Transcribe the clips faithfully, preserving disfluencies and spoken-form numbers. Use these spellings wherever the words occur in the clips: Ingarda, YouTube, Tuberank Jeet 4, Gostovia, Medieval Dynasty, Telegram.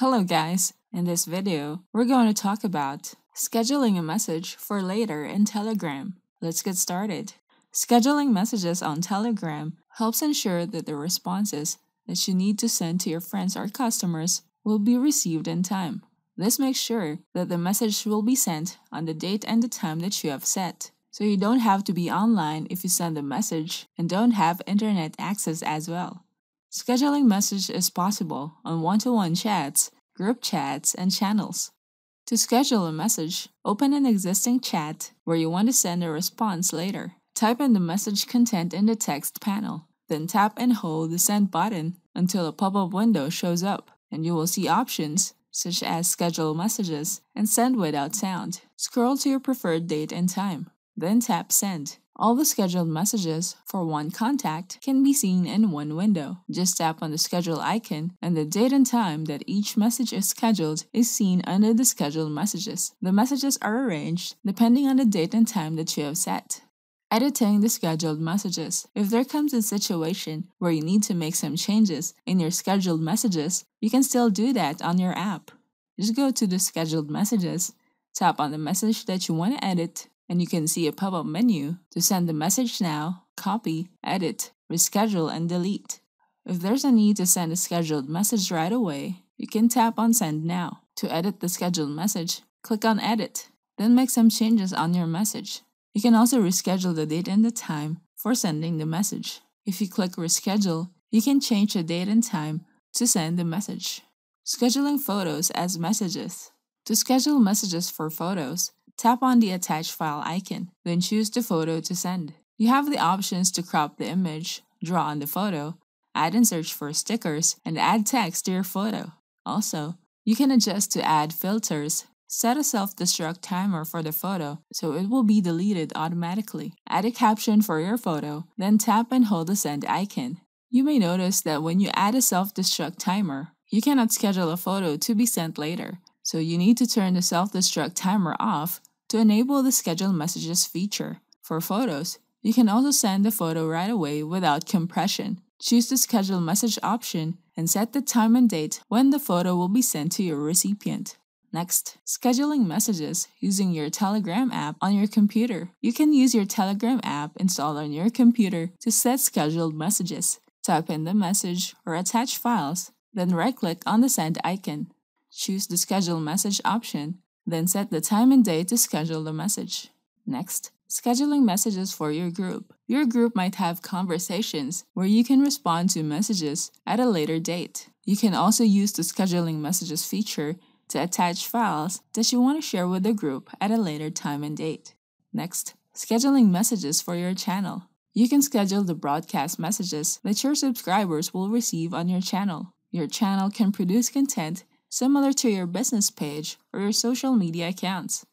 Hello guys, in this video, we're going to talk about scheduling a message for later in Telegram. Let's get started. Scheduling messages on Telegram helps ensure that the responses that you need to send to your friends or customers will be received in time. This makes sure that the message will be sent on the date and the time that you have set, so you don't have to be online if you send a message and don't have internet access as well. Scheduling message is possible on one-to-one chats, group chats, and channels. To schedule a message, open an existing chat where you want to send a response later. Type in the message content in the text panel, then tap and hold the send button until a pop-up window shows up, and you will see options such as schedule messages and send without sound. Scroll to your preferred date and time, then tap send. All the scheduled messages for one contact can be seen in one window. Just tap on the schedule icon, and the date and time that each message is scheduled is seen under the scheduled messages. The messages are arranged depending on the date and time that you have set. Editing the scheduled messages. If there comes a situation where you need to make some changes in your scheduled messages, you can still do that on your app. Just go to the scheduled messages, tap on the message that you want to edit, and you can see a pop-up menu to send the message now, copy, edit, reschedule, and delete. If there's a need to send a scheduled message right away, you can tap on send now. To edit the scheduled message, click on edit, then make some changes on your message. You can also reschedule the date and the time for sending the message. If you click reschedule, you can change the date and time to send the message. Scheduling photos as messages. To schedule messages for photos, tap on the attach file icon, then choose the photo to send. You have the options to crop the image, draw on the photo, add and search for stickers, and add text to your photo. Also, you can adjust to add filters, set a self-destruct timer for the photo so it will be deleted automatically, add a caption for your photo, then tap and hold the send icon. You may notice that when you add a self-destruct timer, you cannot schedule a photo to be sent later, so you need to turn the self-destruct timer off to enable the Schedule Messages feature. For photos, you can also send the photo right away without compression. Choose the Schedule Message option and set the time and date when the photo will be sent to your recipient. Next, scheduling messages using your Telegram app on your computer. You can use your Telegram app installed on your computer to set scheduled messages. Type in the message or attach files, then right-click on the send icon. Choose the Schedule Message option, then set the time and date to schedule the message. Next, scheduling messages for your group. Your group might have conversations where you can respond to messages at a later date. You can also use the scheduling messages feature to attach files that you want to share with the group at a later time and date. Next, scheduling messages for your channel. You can schedule the broadcast messages that your subscribers will receive on your channel. Your channel can produce content similar to your business page or your social media accounts.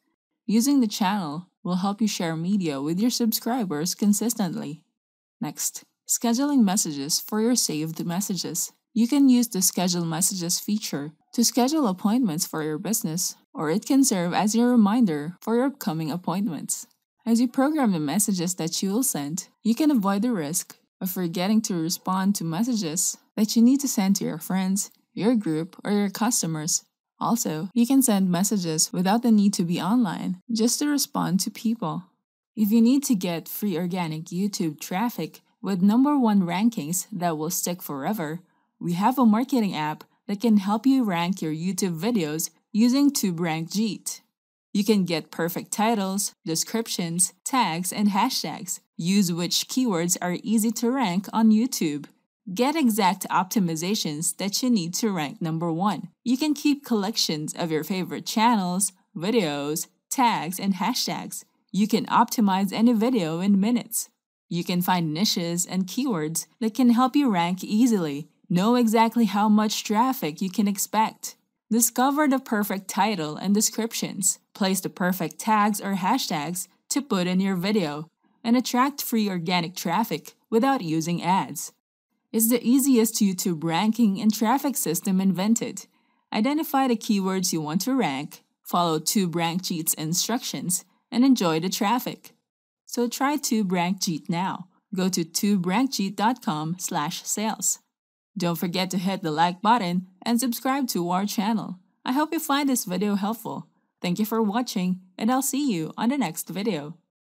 Using the channel will help you share media with your subscribers consistently. Next, scheduling messages for your saved messages. You can use the Schedule Messages feature to schedule appointments for your business, or it can serve as your reminder for your upcoming appointments. As you program the messages that you will send, you can avoid the risk of forgetting to respond to messages that you need to send to your friends, your group, or your customers. Also, you can send messages without the need to be online, just to respond to people. If you need to get free organic YouTube traffic with number one rankings that will stick forever, we have a marketing app that can help you rank your YouTube videos using Tuberank Jeet. You can get perfect titles, descriptions, tags, and hashtags. Use which keywords are easy to rank on YouTube. Get exact optimizations that you need to rank number one. You can keep collections of your favorite channels, videos, tags, and hashtags. You can optimize any video in minutes. You can find niches and keywords that can help you rank easily. Know exactly how much traffic you can expect. Discover the perfect title and descriptions. Place the perfect tags or hashtags to put in your video, and attract free organic traffic without using ads. It's the easiest YouTube ranking and traffic system invented. Identify the keywords you want to rank, follow Tuberank Jeet's instructions, and enjoy the traffic. So try Tuberank Jeet now. Go to tuberank jeet dot com slash sales. Don't forget to hit the like button and subscribe to our channel. I hope you find this video helpful. Thank you for watching, and I'll see you on the next video.